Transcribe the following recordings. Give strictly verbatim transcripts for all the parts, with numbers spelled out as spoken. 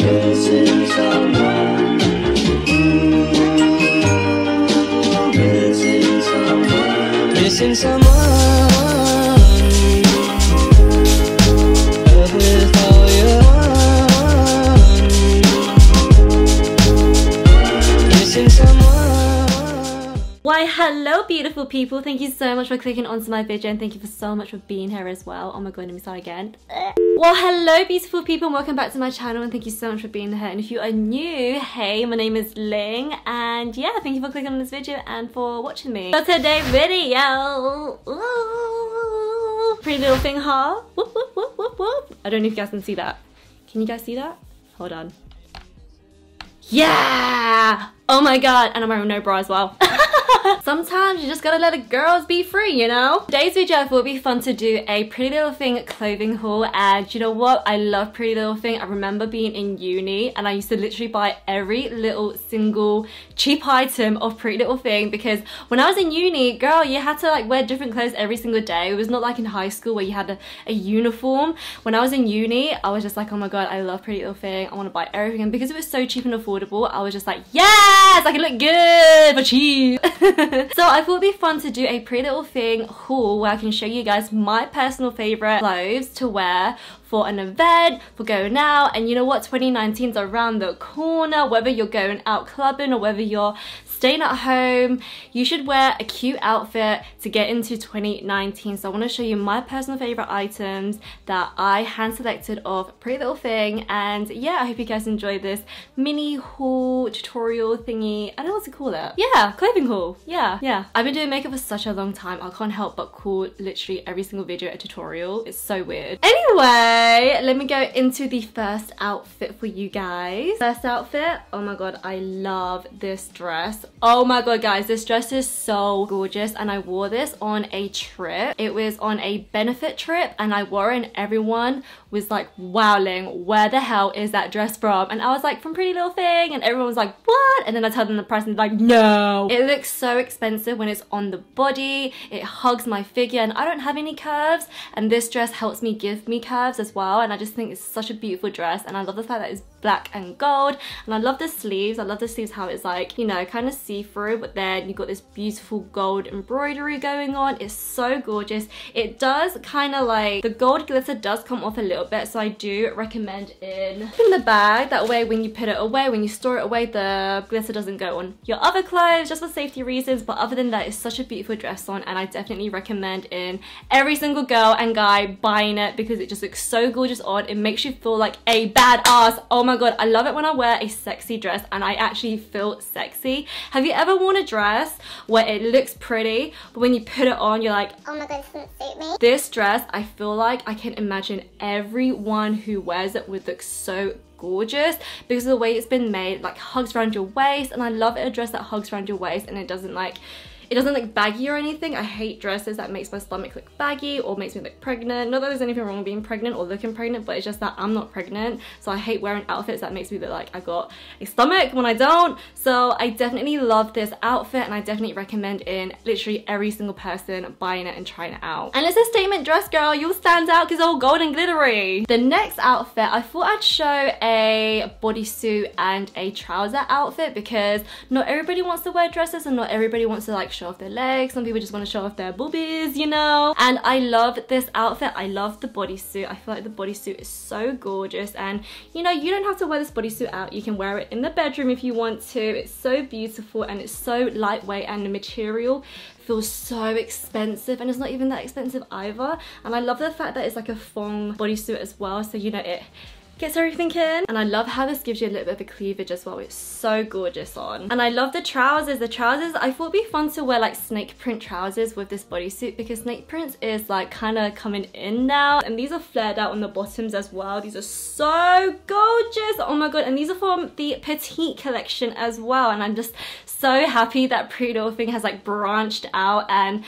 This is our world. Missing someone. Missing someone. Love is all you want. Missing someone. Why, hello, beautiful people. Thank you so much for clicking onto my video, and thank you for so much for being here as well. Oh my god, let me start again. Well, hello beautiful people, and welcome back to my channel, and thank you so much for being here. And if you are new, hey, my name is Ling, and yeah, thank you for clicking on this video and for watching me. For today's video, ooh, Pretty Little Thing haul. Whoop, whoop, whoop, whoop, whoop. I don't know if you guys can see that. Can you guys see that? Hold on. Yeah! Oh my god, and I'm wearing no bra as well. Sometimes you just gotta let the girls be free, you know? Today's video I thought would be fun to do a Pretty Little Thing clothing haul, and you know what? I love Pretty Little Thing. I remember being in uni and I used to literally buy every little single cheap item of Pretty Little Thing, because when I was in uni, girl, you had to like wear different clothes every single day. It was not like in high school where you had a, a uniform. When I was in uni, I was just like, oh my god, I love Pretty Little Thing. I wanna buy everything. And because it was so cheap and affordable, I was just like, yes, I can look good for cheap. So I thought it'd be fun to do a Pretty Little Thing haul where I can show you guys my personal favourite clothes to wear for an event, for going out. And you know what, twenty nineteen's around the corner. Whether you're going out clubbing or whether you're staying at home, you should wear a cute outfit to get into twenty nineteen. So I want to show you my personal favourite items that I hand selected of Pretty Little Thing. And yeah, I hope you guys enjoyed this mini haul tutorial thingy. I don't know what to call it. Yeah, clothing haul. Yeah, yeah. I've been doing makeup for such a long time. I can't help but call literally every single video a tutorial. It's so weird. Anyway, let me go into the first outfit for you guys. First outfit, oh my god, I love this dress. Oh my god, guys, this dress is so gorgeous, and I wore this on a trip. It was on a benefit trip, and I wore it, and everyone was like, wow, Ling, where the hell is that dress from? And I was like, from Pretty Little Thing, and everyone was like, what? And then I tell them the price, and they're like, no. It looks so expensive when it's on the body. It hugs my figure, and I don't have any curves, and this dress helps me give me curves as well. And I just think it's such a beautiful dress, and I love the fact that it's black and gold, and I love the sleeves. I love the sleeves, how it's like, you know, kind of see-through, but then you've got this beautiful gold embroidery going on. It's so gorgeous. It does kind of like, the gold glitter does come off a little bit, so I do recommend in, in the bag, that way when you put it away, when you store it away, the glitter doesn't go on your other clothes, just for safety reasons. But other than that, it's such a beautiful dress on, and I definitely recommend in every single girl and guy buying it, because it just looks so so gorgeous on. It makes you feel like a badass. Oh my god, I love it when I wear a sexy dress and I actually feel sexy. Have you ever worn a dress where it looks pretty, but when you put it on, you're like, oh my god, this doesn't suit me? This dress, I feel like I can imagine everyone who wears it would look so gorgeous because of the way it's been made, like hugs around your waist, and I love it, a dress that hugs around your waist and it doesn't like, it doesn't look baggy or anything. I hate dresses that makes my stomach look baggy or makes me look pregnant. Not that there's anything wrong with being pregnant or looking pregnant, but it's just that I'm not pregnant. So I hate wearing outfits that makes me look like I got a stomach when I don't. So I definitely love this outfit, and I definitely recommend in literally every single person buying it and trying it out. And it's a statement dress, girl. You'll stand out because it's all gold and glittery. The next outfit, I thought I'd show a bodysuit and a trouser outfit, because not everybody wants to wear dresses and not everybody wants to like show off their legs. Some people just want to show off their boobies, you know. And I love this outfit. I love the bodysuit. I feel like the bodysuit is so gorgeous, and you know, you don't have to wear this bodysuit out. You can wear it in the bedroom if you want to. It's so beautiful and it's so lightweight, and the material feels so expensive, and it's not even that expensive either. And I love the fact that it's like a thong bodysuit as well, so you know, it gets everything in. And I love how this gives you a little bit of a cleavage as well. It's so gorgeous on. And I love the trousers. The trousers, I thought it'd be fun to wear like snake print trousers with this bodysuit, because snake prints is like kind of coming in now. And these are flared out on the bottoms as well. These are so gorgeous. Oh my god. And these are from the Petite collection as well. And I'm just so happy that Pretty Little Thing has like branched out and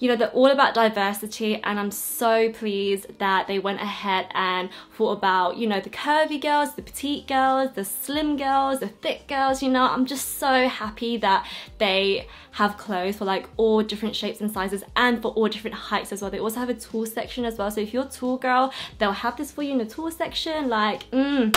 you know, they're all about diversity, and I'm so pleased that they went ahead and thought about, you know, the curvy girls, the petite girls, the slim girls, the thick girls. You know, I'm just so happy that they have clothes for like all different shapes and sizes and for all different heights as well. They also have a tall section as well, so if you're a tall girl, they'll have this for you in the tall section. Like, mmm,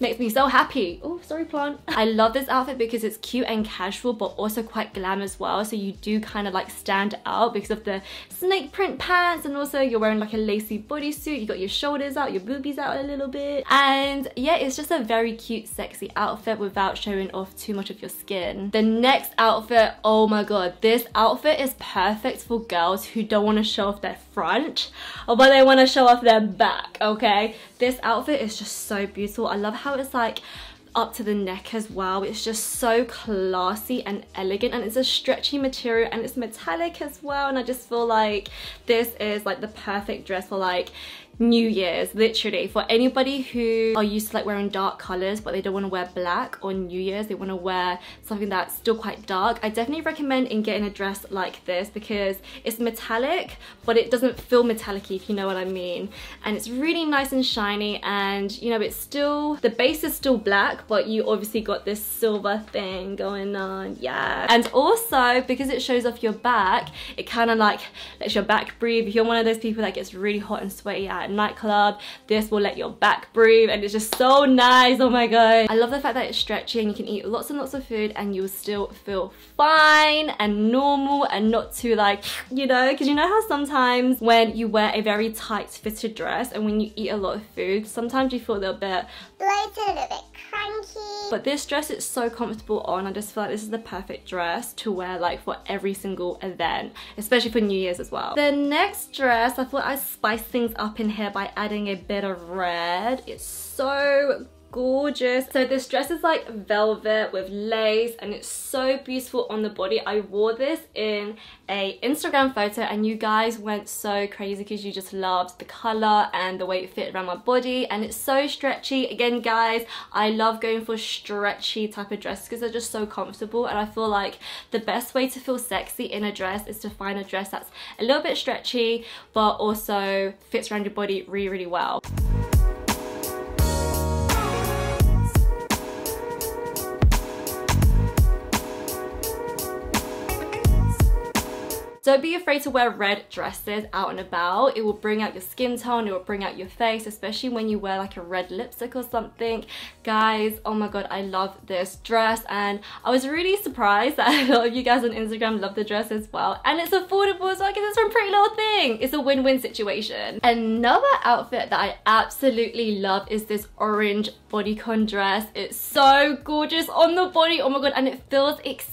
makes me so happy. Oh, sorry, plant. I love this outfit because it's cute and casual, but also quite glam as well. So you do kind of like stand out because of the snake print pants, and also you're wearing like a lacy bodysuit. You got your shoulders out, your boobies out a little bit. And yeah, it's just a very cute, sexy outfit without showing off too much of your skin. The next outfit, oh my God, this outfit is perfect for girls who don't want to show off their front, or but they want to show off their back, okay? This outfit is just so beautiful. I love how it's like up to the neck as well. It's just so classy and elegant, and it's a stretchy material and it's metallic as well. And I just feel like this is like the perfect dress for like New Year's, literally, for anybody who are used to like wearing dark colors but they don't want to wear black on New Year's. They want to wear something that's still quite dark. I definitely recommend in getting a dress like this because it's metallic but it doesn't feel metallic-y, if you know what I mean. And it's really nice and shiny, and you know, it's still, the base is still black, but you obviously got this silver thing going on. Yeah, and also because it shows off your back, it kind of like lets your back breathe. If you're one of those people that gets really hot and sweaty at nightclub, this will let your back breathe, and it's just so nice. Oh my God, I love the fact that it's stretchy and you can eat lots and lots of food and you'll still feel fine and normal and not too like, you know, because you know how sometimes when you wear a very tight fitted dress and when you eat a lot of food, sometimes you feel a little bit bloated, a little bit cranky. But this dress is so comfortable on. I just feel like this is the perfect dress to wear like for every single event, especially for New Year's as well. The next dress, I thought I'd spice things up in here by adding a bit of red. It's so gorgeous. So this dress is like velvet with lace, and it's so beautiful on the body. I wore this in a Instagram photo and you guys went so crazy because you just loved the color and the way it fit around my body, and it's so stretchy. Again guys, I love going for stretchy type of dresses because they're just so comfortable, and I feel like the best way to feel sexy in a dress is to find a dress that's a little bit stretchy but also fits around your body really, really well. Don't be afraid to wear red dresses out and about. It will bring out your skin tone, it will bring out your face, especially when you wear like a red lipstick or something. Guys, oh my God, I love this dress, and I was really surprised that a lot of you guys on Instagram love the dress as well. And it's affordable as well because it's from Pretty Little Thing. It's a win-win situation. Another outfit that I absolutely love is this orange bodycon dress. It's so gorgeous on the body, oh my God, and it feels exciting.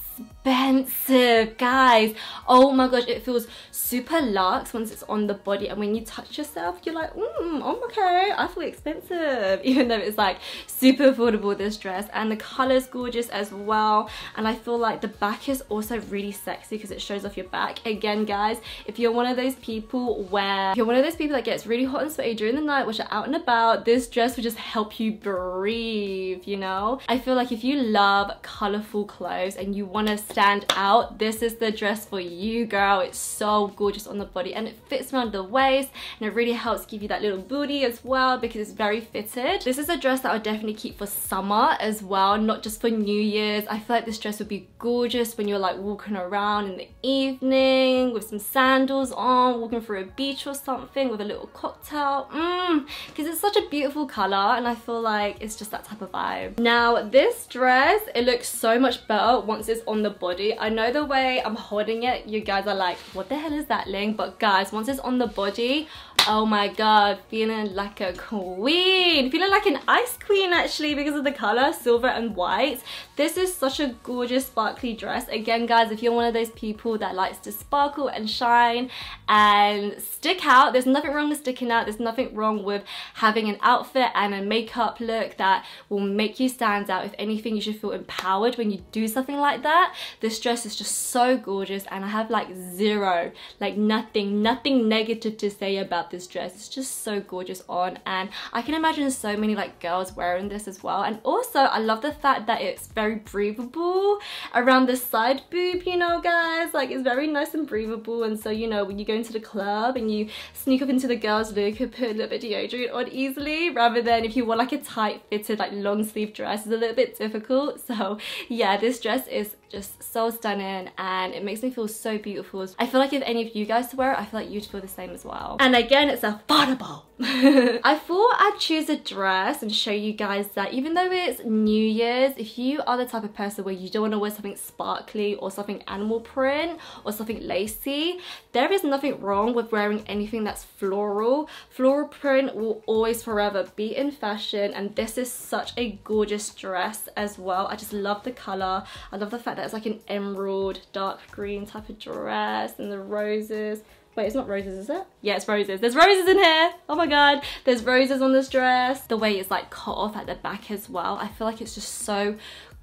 Expensive, guys, oh my gosh, it feels super luxe once it's on the body, and when you touch yourself you're like, mm, oh okay, I feel expensive, even though it's like super affordable, this dress. And the color's gorgeous as well, and I feel like the back is also really sexy because it shows off your back. Again guys, if you're one of those people where if you're one of those people that gets really hot and sweaty during the night, which are out and about, this dress will just help you breathe. You know, I feel like if you love colorful clothes and you want to stand out, this is the dress for you, girl. It's so gorgeous on the body and it fits around the waist, and it really helps give you that little booty as well because it's very fitted. This is a dress that I'll definitely keep for summer as well, not just for New Year's. I feel like this dress would be gorgeous when you're like walking around in the evening with some sandals on, walking through a beach or something with a little cocktail, mmm, because it's such a beautiful color and I feel like it's just that type of vibe. Now this dress, it looks so much better once it's on the body. I know the way I'm holding it, you guys are like, what the hell is that, Ling? But guys, once it's on the body, oh my God, feeling like a queen, feeling like an ice queen actually because of the color silver and white. This is such a gorgeous sparkly dress. Again guys, if you're one of those people that likes to sparkle and shine and stick out, there's nothing wrong with sticking out, there's nothing wrong with having an outfit and a makeup look that will make you stand out. If anything, you should feel empowered when you do something like that. This dress is just so gorgeous, and I have like zero, like nothing, nothing negative to say about about this dress. It's just so gorgeous on, and I can imagine so many like girls wearing this as well. And also I love the fact that it's very breathable around the side boob, you know guys, like it's very nice and breathable. And so, you know, when you go into the club and you sneak up into the girls' look, you could put a little bit of deodorant on easily, rather than if you wore like a tight fitted like long sleeve dress, it's a little bit difficult. So yeah, this dress is just so stunning and it makes me feel so beautiful. I feel like if any of you guys wear it, I feel like you'd feel the same as well. And again, it's affordable. I thought I'd choose a dress and show you guys that even though it's New Year's, if you are the type of person where you don't want to wear something sparkly or something animal print or something lacy, there is nothing wrong with wearing anything that's floral. Floral print will always forever be in fashion, and this is such a gorgeous dress as well. I just love the color. I love the fact that it's like an emerald dark green type of dress, and the roses. Wait, it's not roses, is it? Yeah, it's roses. There's roses in here. Oh my god, there's roses on this dress. The way it's like cut off at the back as well, I feel like it's just so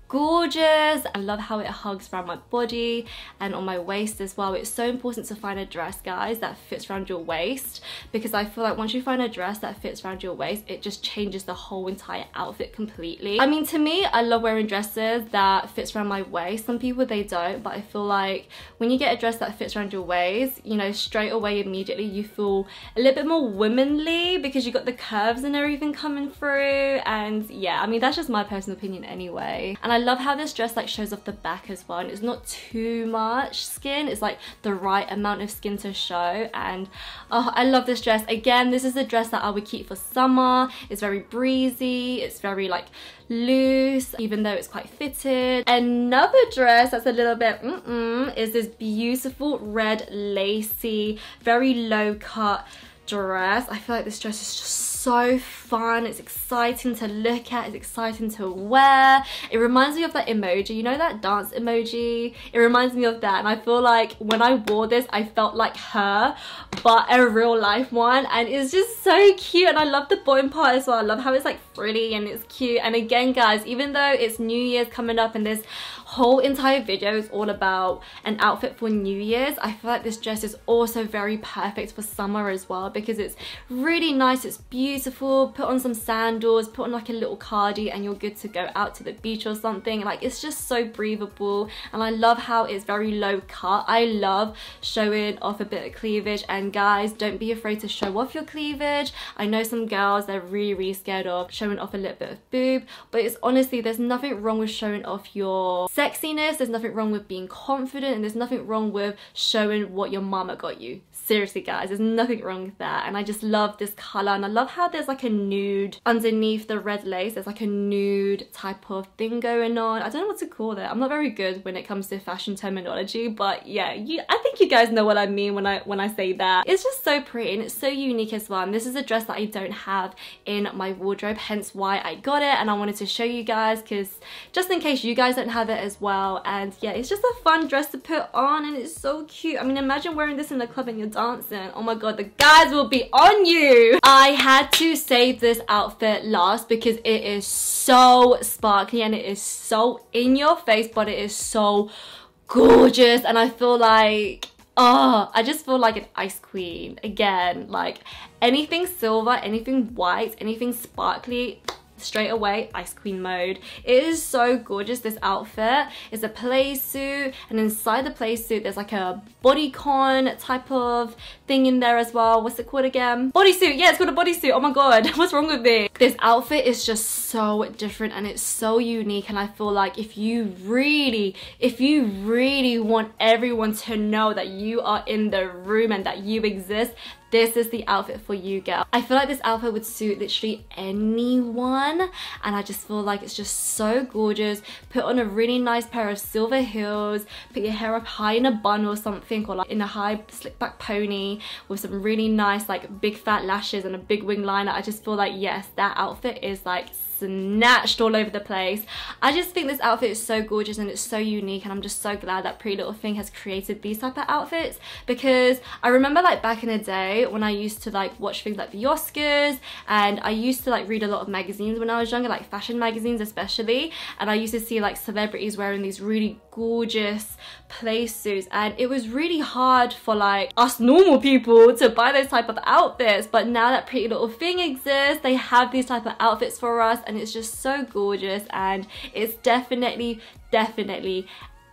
gorgeous. I love how it hugs around my body and on my waist as well. It's so important to find a dress, guys, that fits around your waist, because I feel like once you find a dress that fits around your waist, it just changes the whole entire outfit completely. I mean, to me, I love wearing dresses that fits around my waist. Some people, they don't, but I feel like when you get a dress that fits around your waist, you know, straight away immediately you feel a little bit more womanly because you got the curves and everything coming through. And yeah, I mean, that's just my personal opinion anyway. And I I love how this dress like shows off the back as well, and it's not too much skin, it's like the right amount of skin to show. And oh, I love this dress. Again, this is a dress that I would keep for summer. It's very breezy, it's very like loose, even though it's quite fitted. Another dress that's a little bit mm-mm is this beautiful red lacy, very low cut dress. I feel like this dress is just so fun. It's exciting to look at, it's exciting to wear. It reminds me of that emoji, you know, that dance emoji. It reminds me of that, and I feel like when I wore this, I felt like her, but a real life one. And it's just so cute, and I love the bottom part as well. I love how it's like frilly and it's cute. And again, guys, even though it's New Year's coming up and this whole entire video is all about an outfit for New Year's, I feel like this dress is also very perfect for summer as well, because it's really nice, it's beautiful. Beautiful. Put on some sandals, put on like a little cardi, and you're good to go out to the beach or something. Like, it's just so breathable, and I love how it's very low cut. I love showing off a bit of cleavage, and guys, don't be afraid to show off your cleavage. I know some girls, they're really really scared of showing off a little bit of boob, but it's honestly, there's nothing wrong with showing off your sexiness, there's nothing wrong with being confident, and there's nothing wrong with showing what your mama got you. Seriously guys, there's nothing wrong with that. And I just love this color, and I love how there's like a nude underneath the red lace. There's like a nude type of thing going on. I don't know what to call it. I'm not very good when it comes to fashion terminology, but yeah, you, I think you guys know what I mean when I when I say that. It's just so pretty, and it's so unique as well. And this is a dress that I don't have in my wardrobe, hence why I got it, and I wanted to show you guys, because just in case you guys don't have it as well. And yeah, it's just a fun dress to put on, and it's so cute. I mean, imagine wearing this in the club and you're dancing. Oh my god, the guys will be on you. I had to save this outfit last because it is so sparkly and it is so in your face, but it is so gorgeous. And I feel like, oh, I just feel like an ice queen again. Like anything silver, anything white, anything sparkly, straight away ice queen mode. It is so gorgeous. This outfit is a play suit, and inside the play suit there's like a bodycon type of thing in there as well. What's it called again? Bodysuit. Yeah, it's called a bodysuit. Oh my god, what's wrong with me? This outfit is just so different and it's so unique, and I feel like if you really if you really want everyone to know that you are in the room and that you exist, this is the outfit for you, girl. I feel like this outfit would suit literally anyone, and I just feel like it's just so gorgeous. Put on a really nice pair of silver heels, put your hair up high in a bun or something, or like in a high slick back pony with some really nice like big fat lashes and a big wing liner. I just feel like, yes, that outfit is like snatched all over the place. I just think this outfit is so gorgeous and it's so unique, and I'm just so glad that Pretty Little Thing has created these type of outfits, because I remember like back in the day when I used to like watch things like the Oscars, and I used to like read a lot of magazines when I was younger, like fashion magazines especially, and I used to see like celebrities wearing these really gorgeous play suits, and it was really hard for like us normal people to buy those type of outfits. But now that Pretty Little Thing exists, they have these type of outfits for us, and it's just so gorgeous, and it's definitely definitely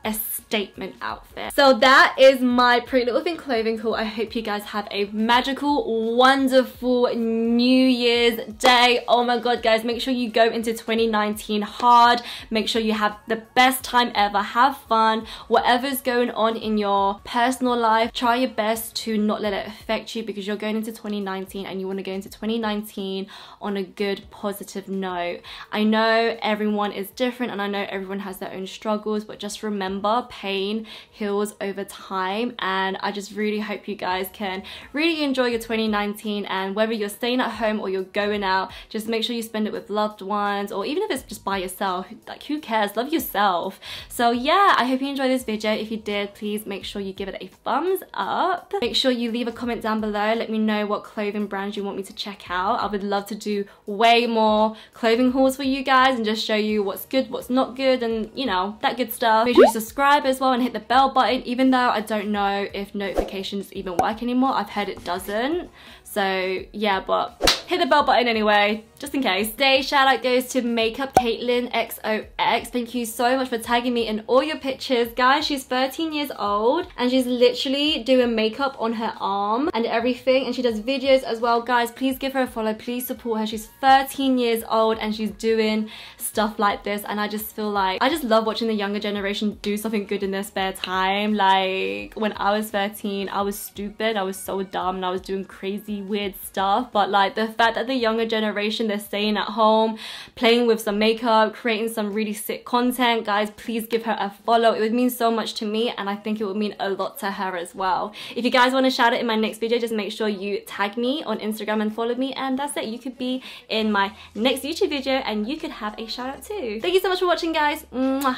a statement outfit. So that is my Pretty Little Thing clothing haul. I hope you guys have a magical, wonderful New Year's Day. Oh my god guys, make sure you go into twenty nineteen hard. Make sure you have the best time ever. Have fun. Whatever's going on in your personal life, try your best to not let it affect you, because you're going into twenty nineteen and you want to go into twenty nineteen on a good, positive note. I know everyone is different and I know everyone has their own struggles, but just remember pain heals over time, and I just really hope you guys can really enjoy your twenty nineteen, and whether you're staying at home or you're going out, just make sure you spend it with loved ones, or even if it's just by yourself, like who cares, love yourself. So yeah, I hope you enjoyed this video. If you did, please make sure you give it a thumbs up. Make sure you leave a comment down below, let me know what clothing brands you want me to check out. I would love to do way more clothing hauls for you guys and just show you what's good, what's not good, and you know, that good stuff. Make sure you subscribe as well and hit the bell button, even though I don't know if notifications even work anymore. I've heard it doesn't, so yeah, but hit the bell button anyway, just in case. Today's shout out goes to Makeup Caitlin X O X. Thank you so much for tagging me in all your pictures, guys. She's thirteen years old and she's literally doing makeup on her arm and everything, and she does videos as well, guys. Please give her a follow, please support her. She's thirteen years old and she's doing stuff like this, and I just feel like I just love watching the younger generation do something good in their spare time. Like when I was thirteen, I was stupid, I was so dumb, and I was doing crazy weird stuff, but like the fact that the younger generation, they're staying at home, playing with some makeup, creating some really sick content, guys, please give her a follow. It would mean so much to me, and I think it would mean a lot to her as well. If you guys want to shout out in my next video, just make sure you tag me on Instagram and follow me, and that's it. You could be in my next YouTube video and you could have a shout out too. Thank you so much for watching, guys. Mwah.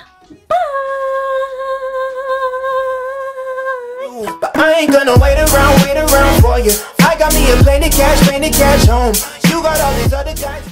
Bye. But I ain't gonna wait around, wait around for you. I got me a plane to catch, plane to catch home. You got all these other guys.